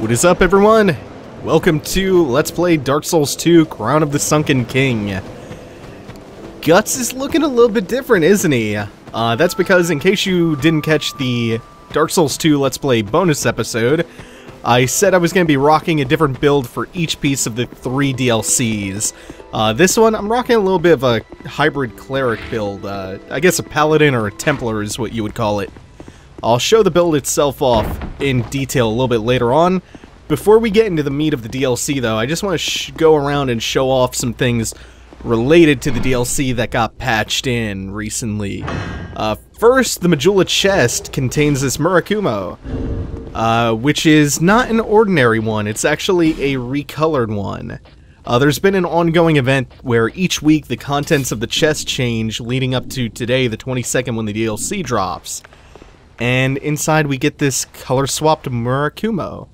What is up, everyone? Welcome to Let's Play Dark Souls 2 Crown of the Sunken King. Guts is looking a little bit different, isn't he? That's because, in case you didn't catch the Dark Souls 2 Let's Play bonus episode, I said I was going to be rocking a different build for each piece of the three DLCs. This one, I'm rocking a little bit of a hybrid cleric build. I guess a paladin or a templar is what you would call it. I'll show the build itself off in detail a little bit later on. Before we get into the meat of the DLC, though, I just want to go around and show off some things related to the DLC that got patched in recently. First, the Majula chest contains this Murakumo, which is not an ordinary one, it's actually a recolored one. There's been an ongoing event where each week the contents of the chest change leading up to today, the 22nd, when the DLC drops. And inside we get this color-swapped Murakumo,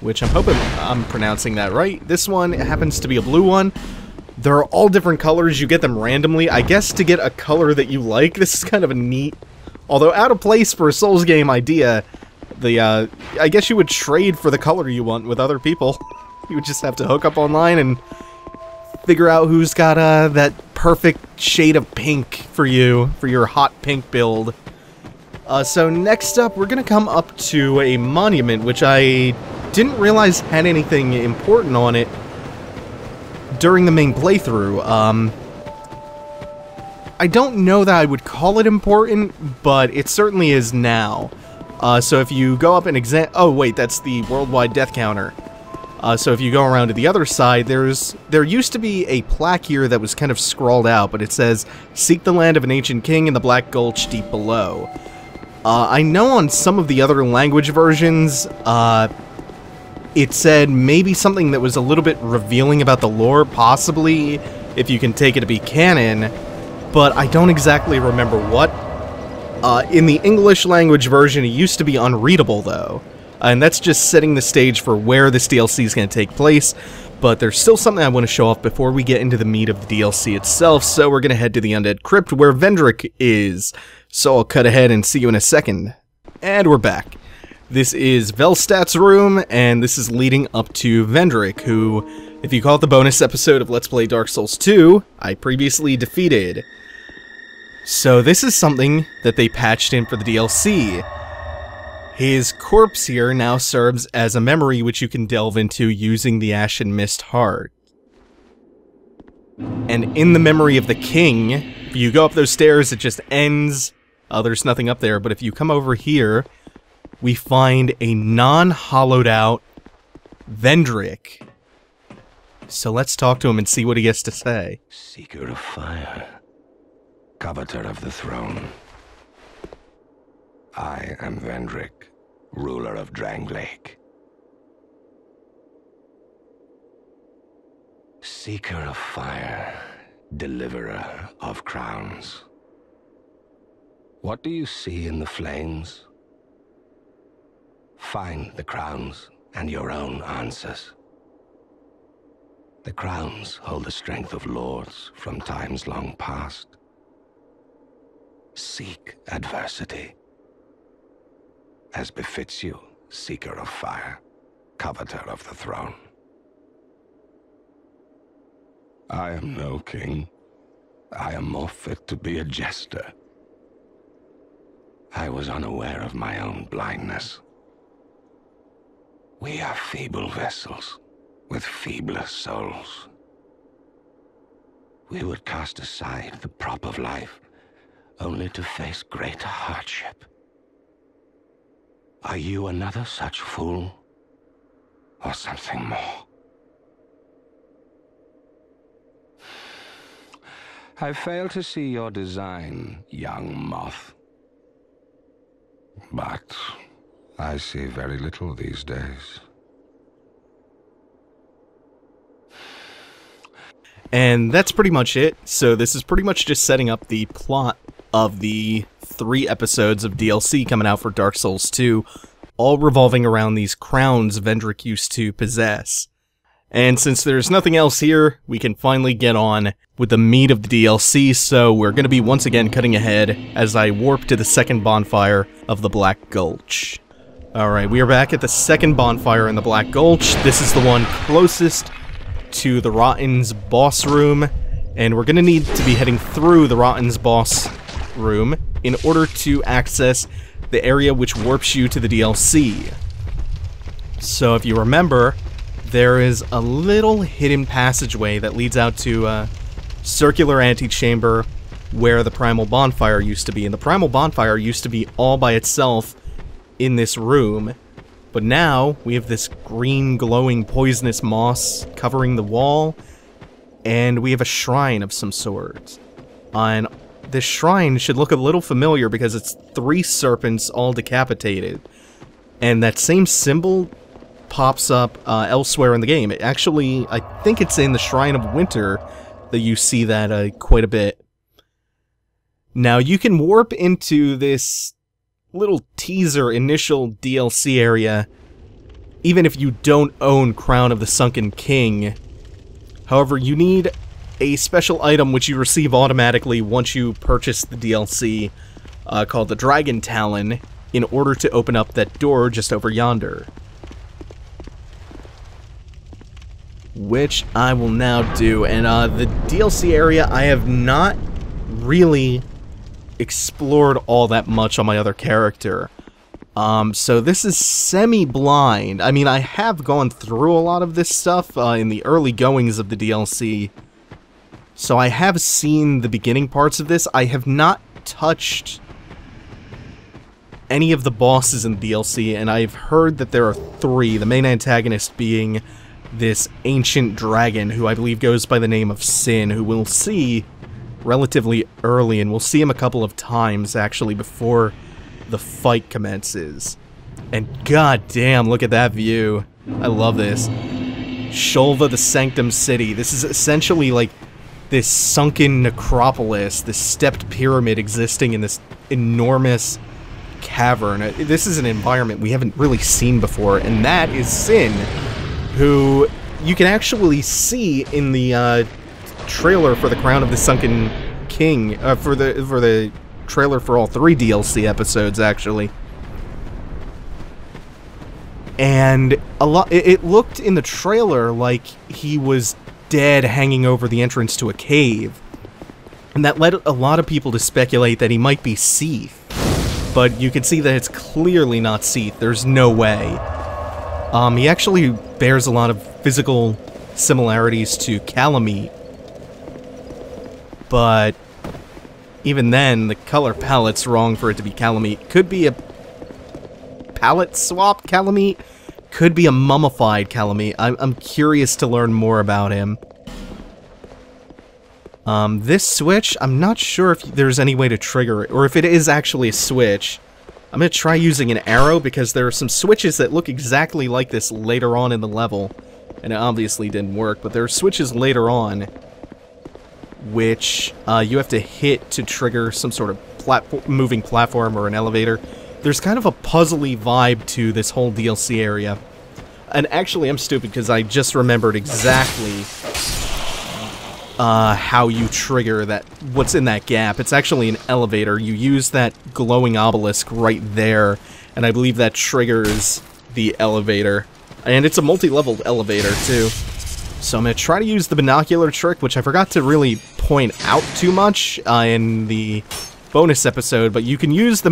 which I'm hoping I'm pronouncing that right. This one happens to be a blue one. There are all different colors, you get them randomly, I guess to get a color that you like. This is kind of a neat, although out of place for a Souls game idea. I guess you would trade for the color you want with other people. You would just have to hook up online and figure out who's got that perfect shade of pink for you, for your hot pink build. So next up, we're going to come up to a monument, which I didn't realize had anything important on it during the main playthrough. I don't know that I would call it important, but it certainly is now. So if you go up and oh wait, that's the worldwide death counter. So if you go around to the other side, there used to be a plaque here that was kind of scrawled out, but it says, "Seek the land of an ancient king in the Black Gulch deep below." I know on some of the other language versions, it said maybe something that was a little bit revealing about the lore, possibly, if you can take it to be canon, but I don't exactly remember what. In the English language version, it used to be unreadable, though. And that's just setting the stage for where this DLC is going to take place. But there's still something I want to show off before we get into the meat of the DLC itself. So we're going to head to the Undead Crypt, where Vendrick is. So I'll cut ahead and see you in a second. And we're back. This is Velstat's room, and this is leading up to Vendrick, who, if you caught the bonus episode of Let's Play Dark Souls 2, I previously defeated. So this is something that they patched in for the DLC. His corpse here now serves as a memory which you can delve into using the Ashen Mist Heart. And in the Memory of the King, if you go up those stairs, it just ends. There's nothing up there, but if you come over here, we find a non-hollowed out Vendrick. So let's talk to him and see what he has to say. Seeker of fire. Coveter of the throne. I am Vendrick, ruler of Drangleic. Seeker of fire, deliverer of crowns. What do you see in the flames? Find the crowns and your own answers. The crowns hold the strength of lords from times long past. Seek adversity, as befits you, seeker of fire, coveter of the throne. I am no king. I am more fit to be a jester. I was unaware of my own blindness. We are feeble vessels, with feebler souls. We would cast aside the prop of life, only to face great hardship. Are you another such fool, or something more? I fail to see your design, young moth. But I see very little these days. And that's pretty much it. So this is pretty much just setting up the plot of the three episodes of DLC coming out for Dark Souls 2, all revolving around these crowns Vendrick used to possess. And since there's nothing else here, we can finally get on with the meat of the DLC, so we're going to be once again cutting ahead as I warp to the second bonfire of the Black Gulch. Alright, we are back at the second bonfire in the Black Gulch. This is the one closest to the Rotten's boss room, and we're going to need to be heading through the Rotten's boss room in order to access the area which warps you to the DLC. So if you remember, there is a little hidden passageway that leads out to a circular antechamber where the Primal Bonfire used to be, and the Primal Bonfire used to be all by itself in this room, but now we have this green glowing poisonous moss covering the wall, and we have a shrine of some sort. And this shrine should look a little familiar because it's three serpents all decapitated, and that same symbol pops up elsewhere in the game. It actually, I think it's in the Shrine of Winter that you see that quite a bit. Now you can warp into this little teaser initial DLC area even if you don't own Crown of the Sunken King. However, you need a special item which you receive automatically once you purchase the DLC called the Dragon Talon in order to open up that door just over yonder, which I will now do. And the DLC area I have not really explored all that much on my other character. So this is semi-blind. I mean, I have gone through a lot of this stuff in the early goings of the DLC, so I have seen the beginning parts of this. I have not touched any of the bosses in the DLC, and I've heard that there are three, the main antagonist being this ancient dragon who I believe goes by the name of Sin, who we'll see relatively early, and we'll see him a couple of times actually before the fight commences. And goddamn, look at that view. I love this. Shulva, the Sanctum City. This is essentially like this sunken necropolis, this stepped pyramid existing in this enormous cavern. This is an environment we haven't really seen before, and that is Sin, who you can actually see in the trailer for the Crown of the Sunken King, for the trailer for all three DLC episodes actually. And it looked in the trailer like he was dead, hanging over the entrance to a cave, and that led a lot of people to speculate that he might be Seath, but you can see that it's clearly not Seath. There's no way. He actually bears a lot of physical similarities to Kalameet, but even then, the color palette's wrong for it to be Kalameet. Could be a palette swap Kalameet, could be a mummified Kalameet. I'm curious to learn more about him. This switch, I'm not sure if there's any way to trigger it, or if it is actually a switch. I'm going to try using an arrow because there are some switches that look exactly like this later on in the level, and it obviously didn't work, but there are switches later on which you have to hit to trigger some sort of moving platform or an elevator. There's kind of a puzzly vibe to this whole DLC area. And actually, I'm stupid because I just remembered exactly how you trigger that, what's in that gap. It's actually an elevator. You use that glowing obelisk right there, and I believe that triggers the elevator. And it's a multi-leveled elevator, too. So I'm going to try to use the binocular trick, which I forgot to really point out too much in the bonus episode, but you can use the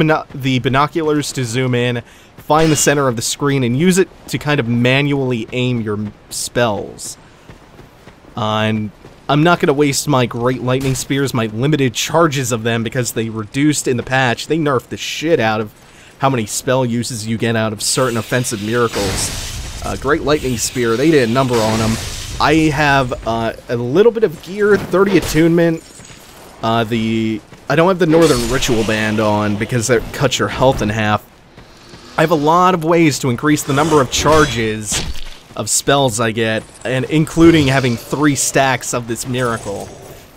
binoculars to zoom in, find the center of the screen, and use it to kind of manually aim your spells. And I'm not going to waste my Great Lightning Spears, my limited charges of them, because they reduced in the patch. They nerfed the shit out of how many spell uses you get out of certain offensive miracles. Great Lightning Spear, they did a number on them. I have a little bit of gear, 30 attunement. I don't have the Northern Ritual Band on because that cuts your health in half. I have a lot of ways to increase the number of charges of spells I get, and including having 3 stacks of this miracle.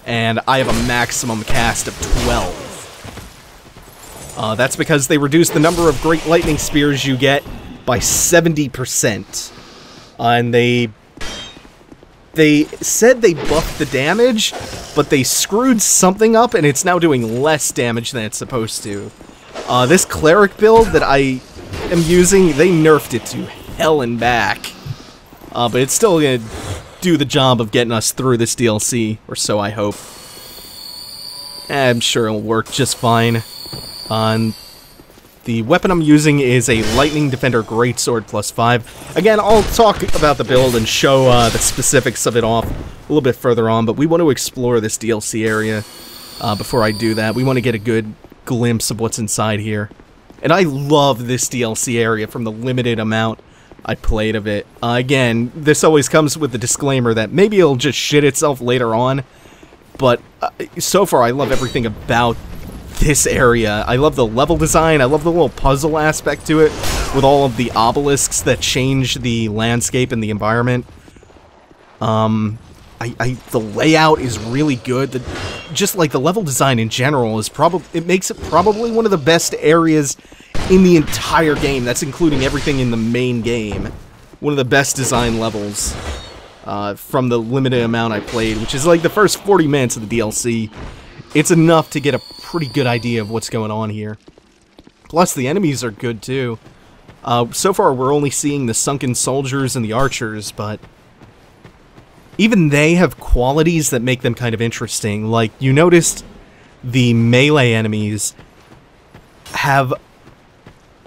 And I have a maximum cast of 12. That's because they reduce the number of Great Lightning Spears you get by 70%. And they said they buffed the damage, but they screwed something up, and it's now doing less damage than it's supposed to. This cleric build that I am using, they nerfed it to hell and back. But it's still gonna do the job of getting us through this DLC, or so I hope. I'm sure it'll work just fine. The weapon I'm using is a Lightning Defender Greatsword +5. Again, I'll talk about the build and show the specifics of it off a little bit further on, but we want to explore this DLC area. Before I do that, we want to get a good glimpse of what's inside here. And I love this DLC area from the limited amount I played of it. Again, this always comes with the disclaimer that maybe it'll just shit itself later on, but so far I love everything about this area. I love the level design, I love the little puzzle aspect to it, with all of the obelisks that change the landscape and the environment. The layout is really good. Just like the level design in general is probably, it makes it probably one of the best areas in the entire game. That's including everything in the main game. One of the best design levels from the limited amount I played, which is like the first 40 minutes of the DLC. It's enough to get a pretty good idea of what's going on here. Plus, the enemies are good too. So far, we're only seeing the Sunken Soldiers and the Archers, but even they have qualities that make them kind of interesting. Like, you noticed the melee enemies have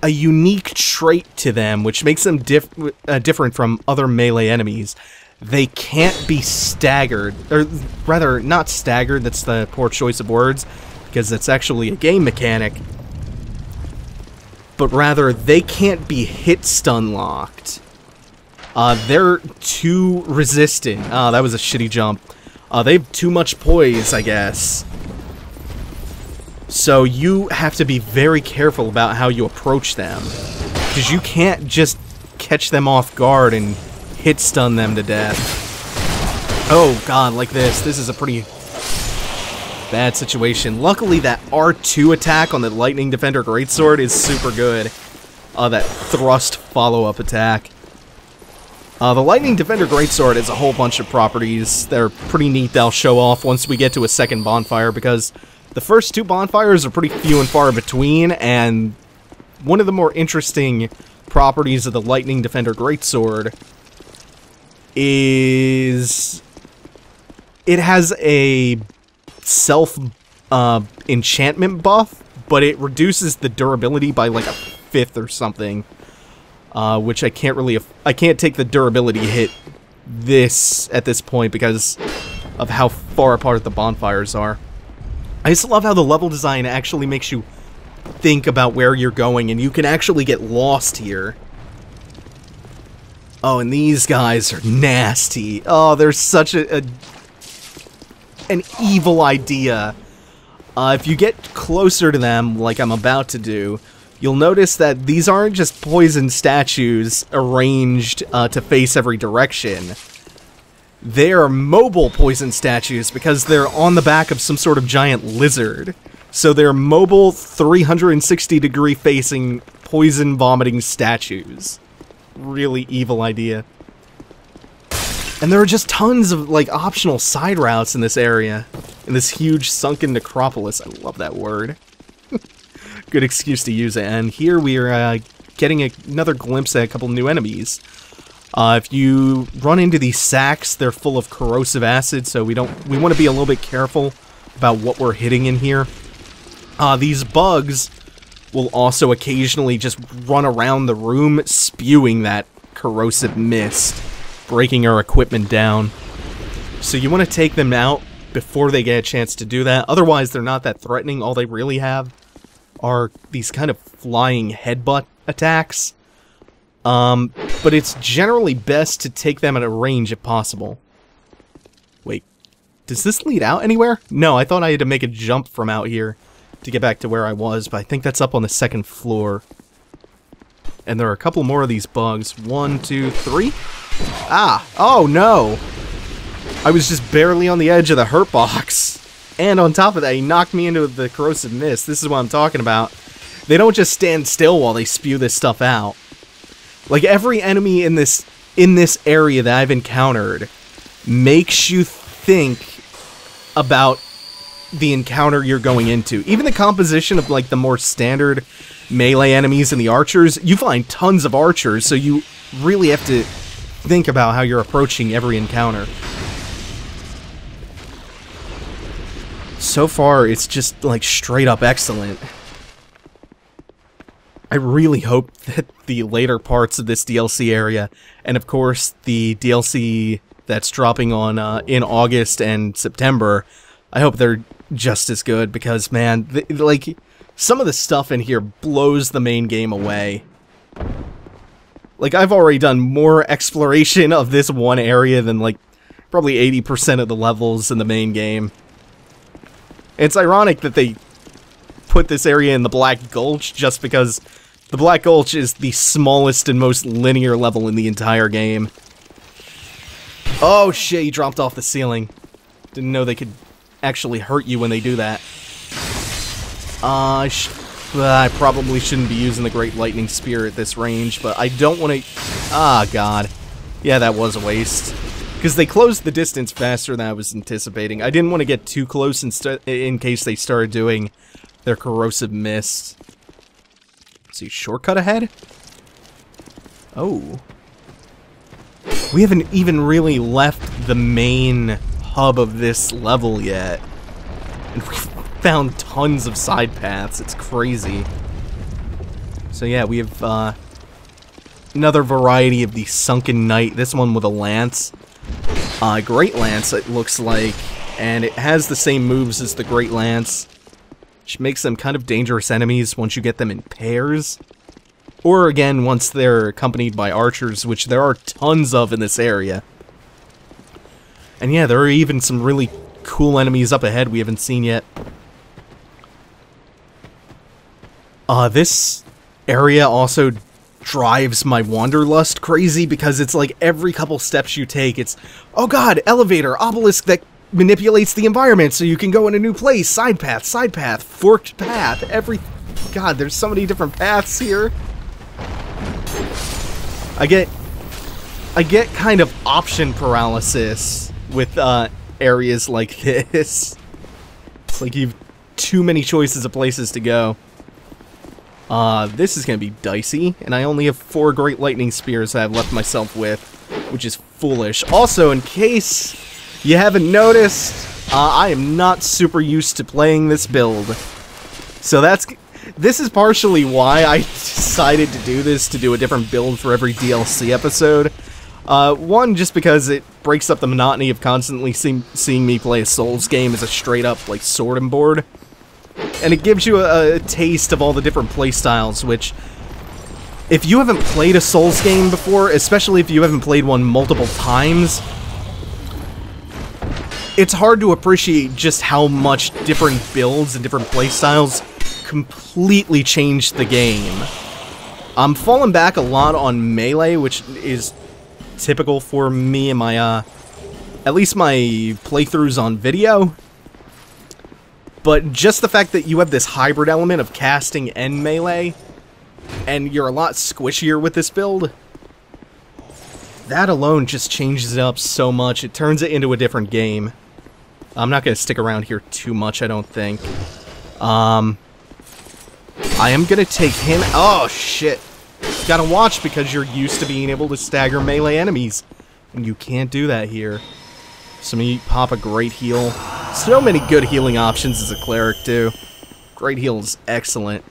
a unique trait to them, which makes them different from other melee enemies. They can't be staggered, or rather, not staggered, that's the poor choice of words, because that's actually a game mechanic. But rather, they can't be hit-stun-locked. They're too resistant. Ah, that was a shitty jump. They have too much poise, I guess. So you have to be very careful about how you approach them, because you can't just catch them off guard and hit stun them to death. Oh god, like this. This is a pretty bad situation. Luckily, that R2 attack on the Lightning Defender Greatsword is super good. That thrust follow-up attack. The Lightning Defender Greatsword has a whole bunch of properties that are pretty neat that I'll show off once we get to a second bonfire, because the first two bonfires are pretty few and far between, and one of the more interesting properties of the Lightning Defender Greatsword is it has a self-enchantment buff, but it reduces the durability by like a fifth or something. Which I can't take the durability hit at this point because of how far apart the bonfires are. I just love how the level design actually makes you think about where you're going, and you can actually get lost here. Oh, and these guys are nasty. Oh, they're such an evil idea. If you get closer to them, like I'm about to do, you'll notice that these aren't just poison statues arranged to face every direction. They are mobile poison statues because they're on the back of some sort of giant lizard. So they're mobile 360-degree facing poison vomiting statues. Really evil idea. And there are just tons of like optional side routes in this area. In this huge Sunken Necropolis. I love that word. Good excuse to use it. And here we are getting another glimpse at a couple new enemies. If you run into these sacks, they're full of corrosive acid, so we want to be a little bit careful about what we're hitting in here. These bugs will also occasionally just run around the room spewing that corrosive mist, breaking our equipment down. So you want to take them out before they get a chance to do that. Otherwise, they're not that threatening. All they really have are these kind of flying headbutt attacks. But it's generally best to take them at a range if possible. Wait, does this lead out anywhere? No, I thought I had to make a jump from out here to get back to where I was, but I think that's up on the second floor. And there are a couple more of these bugs. 1, 2, 3. Ah! Oh no! I was just barely on the edge of the hurt box. And on top of that, he knocked me into the corrosive mist. This is what I'm talking about. They don't just stand still while they spew this stuff out. Like, every enemy in this area that I've encountered makes you think about the encounter you're going into. Even the composition of, like, the more standard melee enemies and the archers, you find tons of archers, so you really have to think about how you're approaching every encounter. So far, it's just, like, straight up excellent. I really hope that the later parts of this DLC area, and of course the DLC that's dropping on in August and September, I hope they're just as good, because, man, like, some of the stuff in here blows the main game away. Like, I've already done more exploration of this one area than, like, probably 80% of the levels in the main game. It's ironic that they put this area in the Black Gulch, just because the Black Gulch is the smallest and most linear level in the entire game. Oh shit, he dropped off the ceiling. Didn't know they could actually hurt you when they do that. I probably shouldn't be using the Great Lightning Spear at this range, but I don't want to... Ah, god. Yeah, that was a waste. Because they closed the distance faster than I was anticipating. I didn't want to get too close in case they started doing their corrosive mist. See, shortcut ahead? Oh. We haven't even really left the main hub of this level yet. And we found tons of side paths. It's crazy. So yeah, we have another variety of the Sunken Knight. This one with a lance. Great Lance, it looks like, and it has the same moves as the Great Lance, which makes them kind of dangerous enemies once you get them in pairs, or again once they're accompanied by archers, which there are tons of in this area. And yeah, there are even some really cool enemies up ahead we haven't seen yet. This area also drives my wanderlust crazy, because it's like every couple steps you take, it's, oh god, elevator, obelisk that manipulates the environment so you can go in a new place, side path, forked path, every... God, there's so many different paths here. I get kind of option paralysis with areas like this. It's like you've too many choices of places to go. This is going to be dicey, and I only have 4 Great Lightning Spears that I've left myself with, which is foolish. Also, in case you haven't noticed, I am not super used to playing this build. So this is partially why I decided to do this, to do a different build for every DLC episode. One, just because it breaks up the monotony of constantly seeing me play a Souls game as a straight-up, like, sword and board. And it gives you a taste of all the different playstyles, which, if you haven't played a Souls game before, especially if you haven't played one multiple times, it's hard to appreciate just how much different builds and different playstyles completely change the game. I'm falling back a lot on melee, which is typical for me and my, at least my playthroughs on video. But just the fact that you have this hybrid element of casting and melee, and you're a lot squishier with this build, that alone just changes it up so much. It turns it into a different game. I'm not going to stick around here too much, I don't think. I am going to take him... Oh, shit. Gotta watch, because you're used to being able to stagger melee enemies, and you can't do that here. So me pop a great heal. So many good healing options as a cleric, too. Great heal is excellent.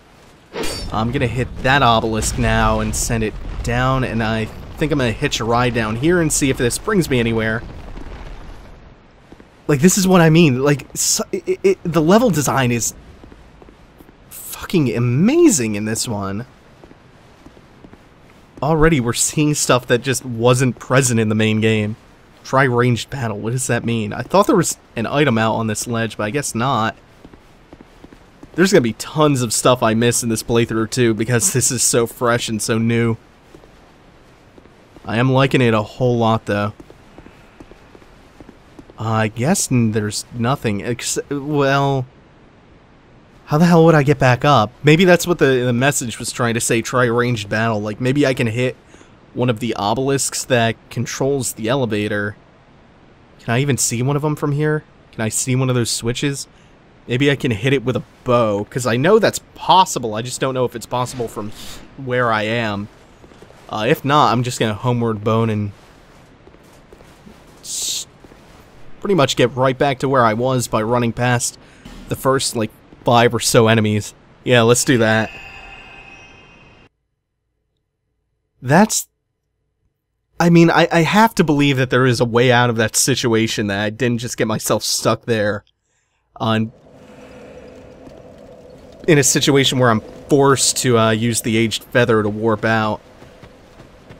I'm going to hit that obelisk now and send it down, and I think I'm going to hitch a ride down here and see if this brings me anywhere. Like, this is what I mean. Like, so, the level design is fucking amazing in this one. Already we're seeing stuff that just wasn't present in the main game. Try ranged battle. What does that mean? I thought there was an item out on this ledge, but I guess not. There's going to be tons of stuff I miss in this playthrough, too, because this is so fresh and so new. I am liking it a whole lot, though. I guess there's nothing except... Well... How the hell would I get back up? Maybe that's what the message was trying to say, try ranged battle. Like, maybe I can hit one of the obelisks that controls the elevator. Can I even see one of them from here? Can I see one of those switches? Maybe I can hit it with a bow, because I know that's possible. I just don't know if it's possible from where I am. If not, I'm just going to homeward bone and pretty much get right back to where I was by running past the first, like, 5 or so enemies. Yeah, let's do that. That's... I mean, I have to believe that there is a way out of that situation, that I didn't just get myself stuck there on... in a situation where I'm forced to use the aged feather to warp out.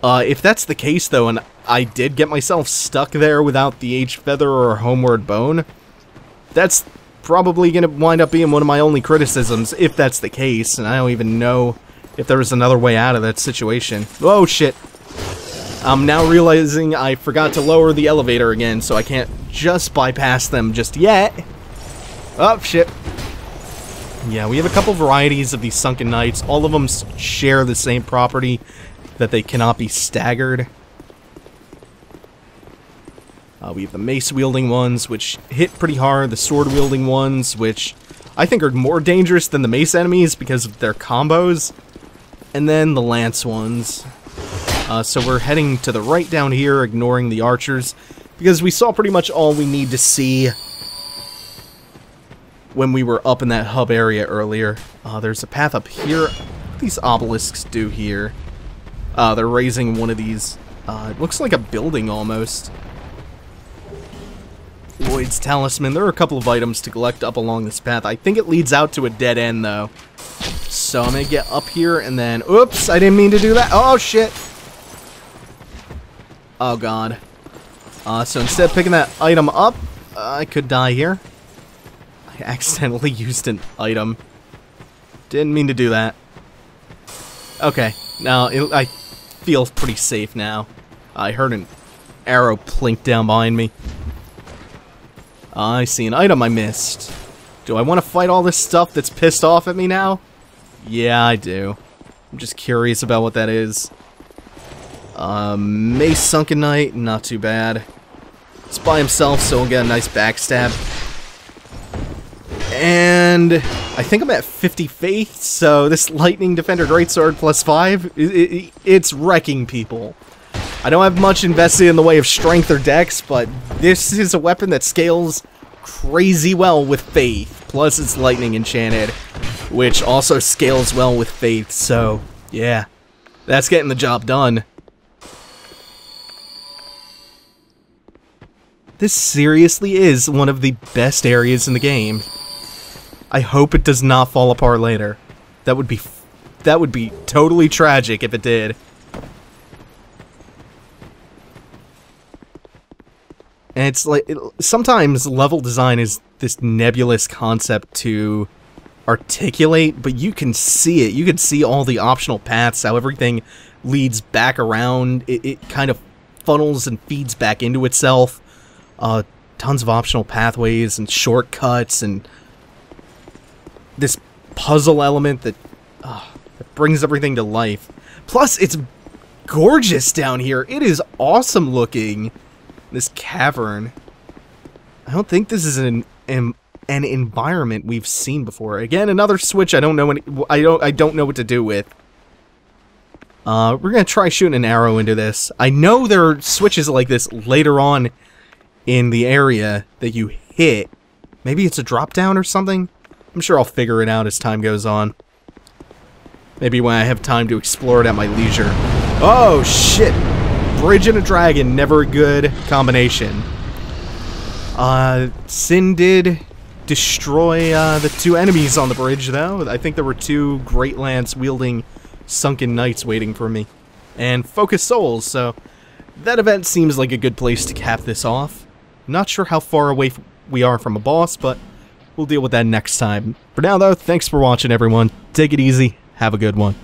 If that's the case, though, and I did get myself stuck there without the aged feather or homeward bone, that's probably going to wind up being one of my only criticisms, if that's the case, and I don't even know if there was another way out of that situation. Oh, shit! I'm now realizing I forgot to lower the elevator again, so I can't just bypass them just yet. Oh, shit. Yeah, we have a couple varieties of these Sunken Knights. All of them share the same property, that they cannot be staggered. We have the mace-wielding ones, which hit pretty hard. The sword-wielding ones, which I think are more dangerous than the mace enemies because of their combos. And then the lance ones. So we're heading to the right down here, ignoring the archers, because we saw pretty much all we need to see when we were up in that hub area earlier. There's a path up here. What do these obelisks do here? They're raising one of these. It looks like a building almost. Void's talisman. There are a couple of items to collect up along this path. I think it leads out to a dead end, though. So I'm going to get up here and then... Oops, I didn't mean to do that. Oh, shit. Oh, God. So instead of picking that item up, I could die here. I accidentally used an item. Didn't mean to do that. Okay. Now, I feel pretty safe now. I heard an arrow plink down behind me. I see an item I missed. Do I want to fight all this stuff that's pissed off at me now? Yeah, I do. I'm just curious about what that is. Mace Sunken Knight, not too bad. It's by himself, so we'll get a nice backstab. And I think I'm at 50 faith, so this Lightning Defender Greatsword plus 5, it's wrecking people. I don't have much invested in the way of strength or dex, but this is a weapon that scales crazy well with faith. Plus it's lightning enchanted, which also scales well with faith, so yeah. That's getting the job done. This seriously is one of the best areas in the game. I hope it does not fall apart later. That would be totally tragic if it did. And it's like, sometimes level design is this nebulous concept to articulate, but you can see it. You can see all the optional paths, how everything leads back around. It kind of funnels and feeds back into itself. Tons of optional pathways and shortcuts and this puzzle element that brings everything to life. Plus, it's gorgeous down here. It is awesome looking. This cavern. I don't think this is an environment we've seen before. Again, another switch. I don't know what to do with. We're gonna try shooting an arrow into this. I know there are switches like this later on in the area that you hit. Maybe it's a drop down or something. I'm sure I'll figure it out as time goes on. Maybe when I have time to explore it at my leisure. Oh, shit! Bridge and a dragon, never a good combination. Sin did destroy the two enemies on the bridge, though. I think there were two great lance-wielding Sunken Knights waiting for me. And Focus Souls, so that event seems like a good place to cap this off. Not sure how far away we are from a boss, but... we'll deal with that next time. For now, though, thanks for watching, everyone. Take it easy. Have a good one.